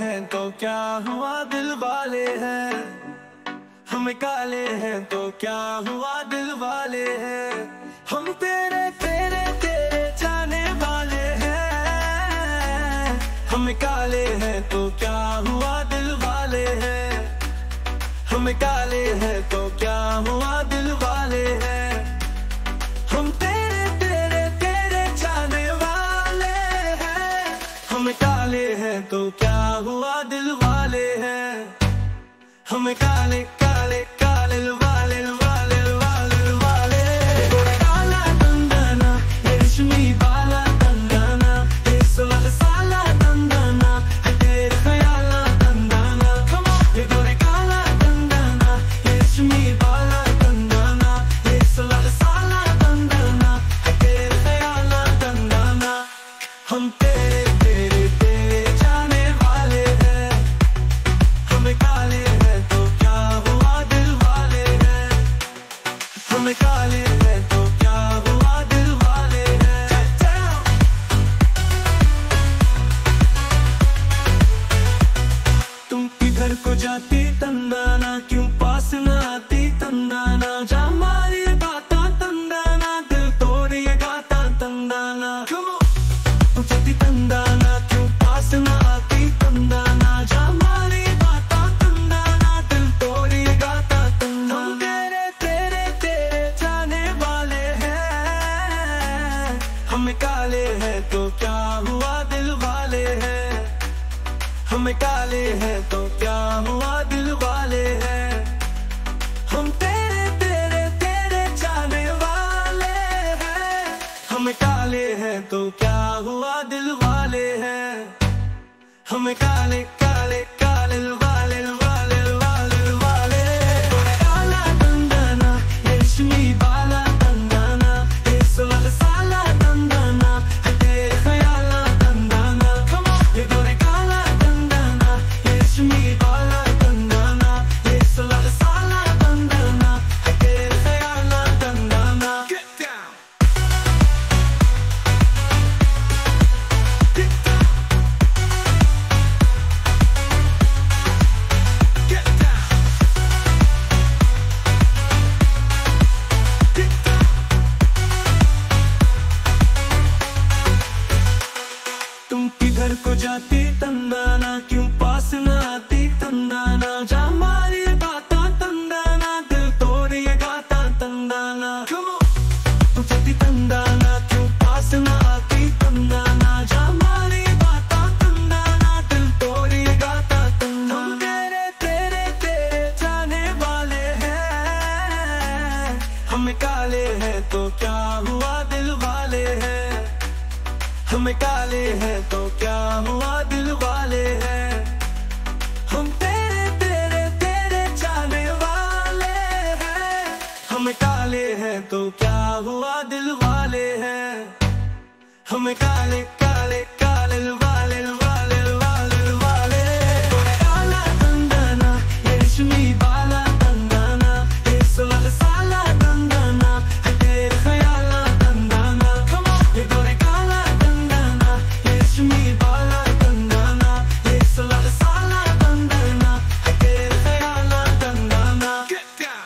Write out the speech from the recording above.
हैं तो क्या हुआ दिल वाले हैं, हम काले हैं तो क्या हुआ दिल वाले हैं, हम तेरे तेरे तेरे जाने वाले हैं, हम काले हैं तो क्या हुआ दिल वाले हैं, हम काले हैं तो क्या हुआ दिल वाले हैं, हम तेरे तेरे तेरे जाने वाले हैं, हम काले हैं तो क्या हुआ दिल वाले हैं, हम काले काले काले वाले वाले वाले वाले। काला दंदना रेशमी बाला दंदना इस वाले साला दंदना है तेरे ख्याल दंदना, ये गोरे काला दंदना रेशमी बाला दंदना इस वाले साला दंदना है तेरे ख्याल दंदना, हम तेरे तेरे तेरे जाने वाले हैं, हम काले हैं तो क्या हुआ दिल वाले हैं, हम काले हैं तो क्या हुआ दिल वाले हैं। तुम किधर को जाती तंदाना, क्यों पास न आती तंदाना, जा मारी बाता तंदाना, दिल तोड़ ये गाता तंदाना, तुम जाती तंदाना क्यों पास न आती तंदाना, जा मारी बाता तंदाना, दिल तोड़ ये गाता तंदाना, हम तेरे तेरे तेरे जाने वाले हैं, हम काले हैं तो क्या हुआ दिल वाले हैं, हम काले हैं तो क्या हुआ दिल वाले हैं, हम तेरे तेरे तेरे जाने वाले हैं, हम काले हैं तो क्या हुआ दिल वाले हैं, हम काले काले काले वाले वाले वाले वाले। काला दंदना रेशमी बाला दंदना इस वाले साला दंदना है तेरे ख्याल दंदना, ये गोरे काला दंदना रेशमी बाला दंदना इस वाले साला दंदना है तेरे ख्याल दंदना। तुम किधर को जाती तंदाना, क्यों पास न आती तंदाना, जा मारी बाता तंदाना, दिल तोड़ ये गाता तंदाना, तुम जाती तंदाना क्यों पास न आती तंदाना, जा मारी बाता तंदाना, दिल तोड़ ये गाता तंदाना, हम तेरे तेरे तेरे जाने वाले हैं, हम काले हैं तो क्या हुआ दिल वाले हैं, हम काले हैं तो क्या हुआ दिल वाले हैं, हम तेरे तेरे तेरे जाने वाले हैं, हम काले हैं तो क्या हुआ दिल वाले हैं, हम काले